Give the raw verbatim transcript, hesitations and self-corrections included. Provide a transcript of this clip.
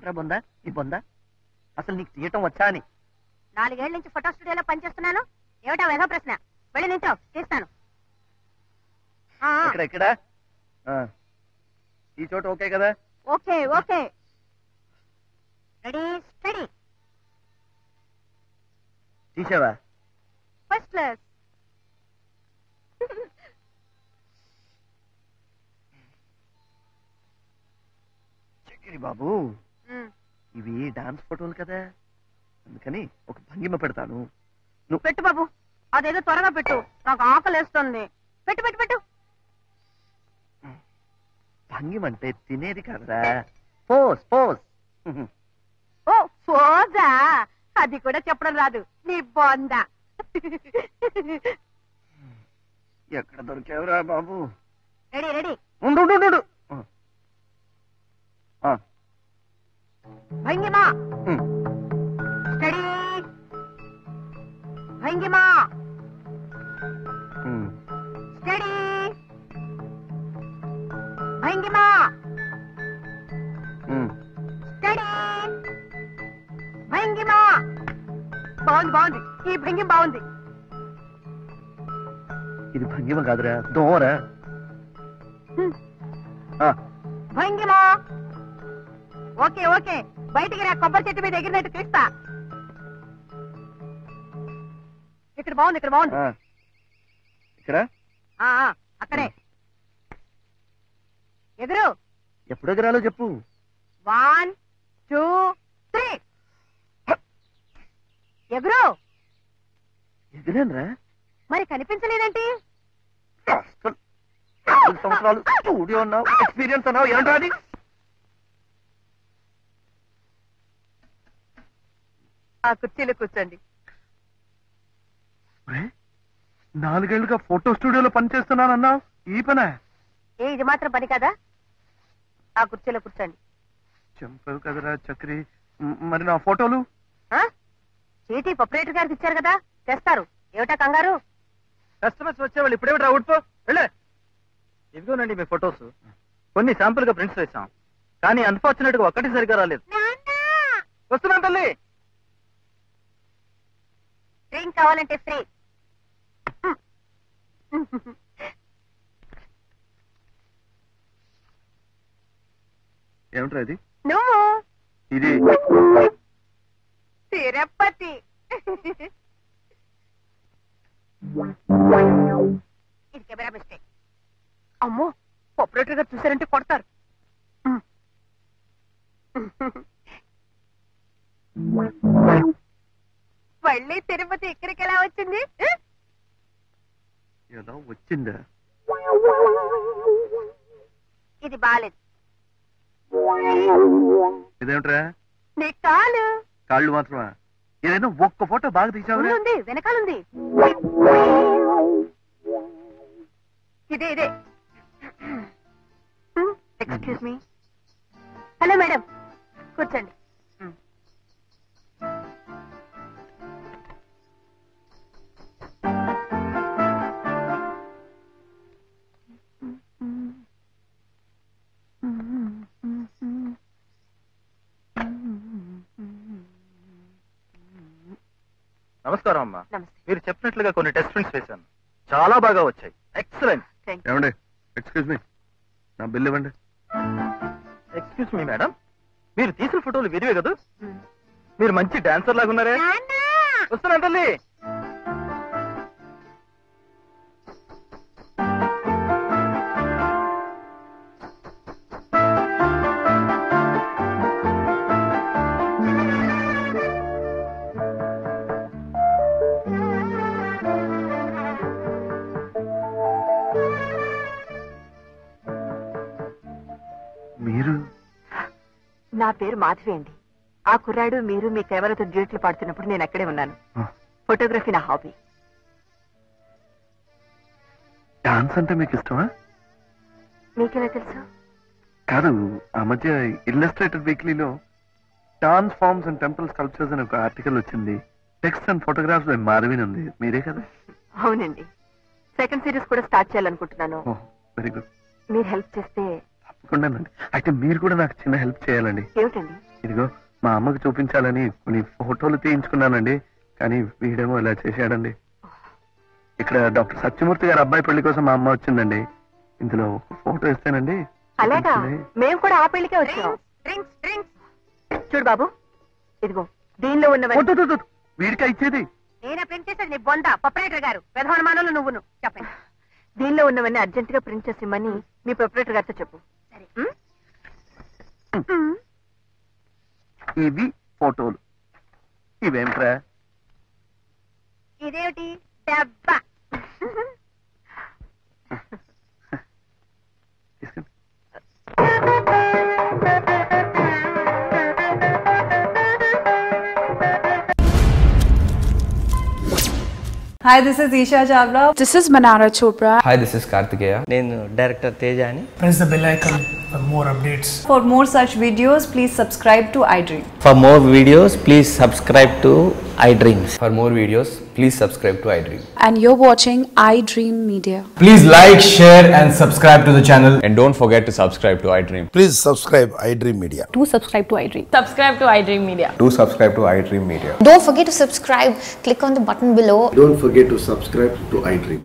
बंदा नी बंदा असल नीक चीयटम वच्चा అని నాలుగేళ్ల నుంచి ఫోటో స్టూడియోలో పని చేస్తున్నాను ఏటా వేద ప్రశ్న వెళ్ళి నించో తీస్తాను ఆ ఇక్కడ ఇక్కడ ఆ ఈ చోట ఓకే కదా ఓకే ఓకే రెడీ స్టడీ తీసావా ఫస్ట్ క్లాస్ చెకిరి బాబు इवे डांस फोटोल कदा अंकनी भंगिम पड़ता बाबू अदेदो त्वरगा पेट्टु आकलेस्तुंदी भंगिम अंटे तिनेदी कदरा पोज पोज ओ पोजा अदि कूडा चेप्पडं रादु नी बोंदा एक्कड दोरिकावरा बाबू रेडी रेडी उंडु उंडु उंडु आ भंगिमा स्टडी भंगिमा स्टडी भंगिमा स्टडी भंगिमा बाउंड बाउंड ये भंगिमा बाउंड इधर भंगिमा कादरा दो और है हाँ भंगिमा ఓకే ఓకే బయటికి రా కొబ్బరి చెట్టు మీద ఎగిరినట్టు తీస్తా ఇక్కడ బాగుంది ఇక్కడ బాగుంది ఇక్కడ ఆ ఆ అక్కడే ఎగిరు ఎప్పుడు ఎగరాలో చెప్పు వన్ టూ త్రీ ఎగిరు ఎగిరేనరా మరి కనిపించలేదంటే సంవత్సరాలు స్టూడియో నా ఎక్స్‌పీరియన్స్ నా ఏంటది నాలుగేళ్లుగా ఫోటో స్టూడియోలో పని చేస్తున్నానన్నా ఈ పనే ఏ ఇది మాత్రం పని కదా ఆ కుర్చీలో కూర్చోండి చంపవు కదరా చక్రి మరి నా ఫోటోలు ఆ చీటీ ఆపరేటర్ గారికి ఇచ్చారు కదా తెస్తారు ఏటా కంగారు కస్టమర్స్ వచ్చేవాళ్ళు ఇప్పుడే రా ఊడ్పో వెళ్ళే ఇదిగోనండి మీ ఫోటోస్ కొన్ని శాంపుల్ గా ప్రింట్స్ చేసాం కానీ అన్ఫార్చునేట్ గా ఒక్కటి సరిగా రాలేదు నాన్న వస్తున్నాం తల్లి ड्रिंक కావాలంటే ఫ్రీ ఏమంటరా ఇది నువ్వు ఇది తిరుపతి ఇది కెమెరా మిస్టేక్ అమ్మో ఆపరేటర్ గారు చూసారంటే కొడతారు మళ్ళీ తిరుపతి ఇక్కడికి ఎలా వచ్చింది ఎలా వచ్చిందా ఇది బాలేదు ఇదేంట్రా నీ కాలు కాళ్ళు మాత్రమే ఏదైనా ఒక్క ఫోటో బాగా తీసావరా ఉంది వెనకాల ఉంది ఇదే ఇదే ఎక్స్క్యూజ్ మీ హలో మేడం కూర్చోండి నమస్కారం అమ్మా మీరు చెప్పినట్లుగా కొన్ని టెస్ట్ ప్రింట్స్ చేశాను చాలా బాగా వచ్చాయి ఎక్సలెంట్ ఏమండి ఎక్స్క్యూజ్ మీ నా బిల్ ఇవ్వండి ఎక్స్క్యూజ్ మీ మేడం మీరు తీసిన ఫోటోలు వీరివే కదా మీరు మంచి డాన్సర్ లాగా ఉన్నారే వస్తున్నా తల్లి నా పేరు మాధవి అండి ఆ కుర్రాడు మీరు మీ కెమెరాతో డ్యూట్లు పాడుతున్నప్పుడు నేను అక్కడే ఉన్నాను ఫోటోగ్రఫీ నా హాబీ డాన్స్ అంటే మీకు ఇష్టమా మీకెలా తెలుసు కాదు ఆ మధ్య ఇల్లస్ట్రేటెడ్ వీక్లీలో dance forms and temple sculptures అనే ఒక ఆర్టికల్ వచ్చింది text and photographs by Madhavi ఉంది మీరే కదా అవునండి సెకండ్ సిరీస్ కూడా స్టార్ట్ చేయాలనుకుంటున్నాను వెరీ గుడ్ మీరు హెల్ప్ చేస్తే అయితే మీరు కూడా నాకు చిన్న హెల్ప్ చేయాలండి ఏమిటండి ఇదిగో మా అమ్మకి చూపించాలని కొన్ని ఫోటోలు తీయించుకున్నానండి కానీ వీడేమో ఇలా చేశాడండి ఇక్కడ డాక్టర్ సత్యమూర్తి గారి అబ్బాయి పెళ్లి కోసం మా అమ్మ వచ్చిందండి ఇందులో ఫోటో ఇస్తానండి అలాగా మేము కూడా ఆ పెళ్లికే వచ్చాం డ్రింక్స్ డ్రింక్స్ చూడు బాబు ఇదిగో దీనిలో ఉన్నవి ఫోటో తో వీడికి ఇచ్చేది నేనే ప్రింట్ చేసాను నీ బొంద ప్రొపరైటర్ గారు ప్రధానమానలు నువ్వును చెప్పండి దీనిలో ఉన్నవన్నీ అర్జెంట్ గా ప్రింట్ చేసి మని మీ ప్రొపరైటర్ గారితో చెప్పు సరే ఇవి ఫోటోలు ఇవేంట్రా ఇదేంటి డబ్బా Hi, this is Isha Chawla. This is Manara Chopra. Hi, this is Kartikeya. Nenu director Tejani. Press the bell icon for more updates. For more such videos, please subscribe to iDream. For more videos, please subscribe to iDreams. For more videos, please subscribe to iDream. And you're watching iDream Media. Please like, share and subscribe to the channel. And don't forget to subscribe to iDream. Please subscribe iDream Media. Do subscribe to iDream. Subscribe to iDream Media. Do subscribe to iDream Media. Don't forget to subscribe. Click on the button below. Don't forget to subscribe to iDream.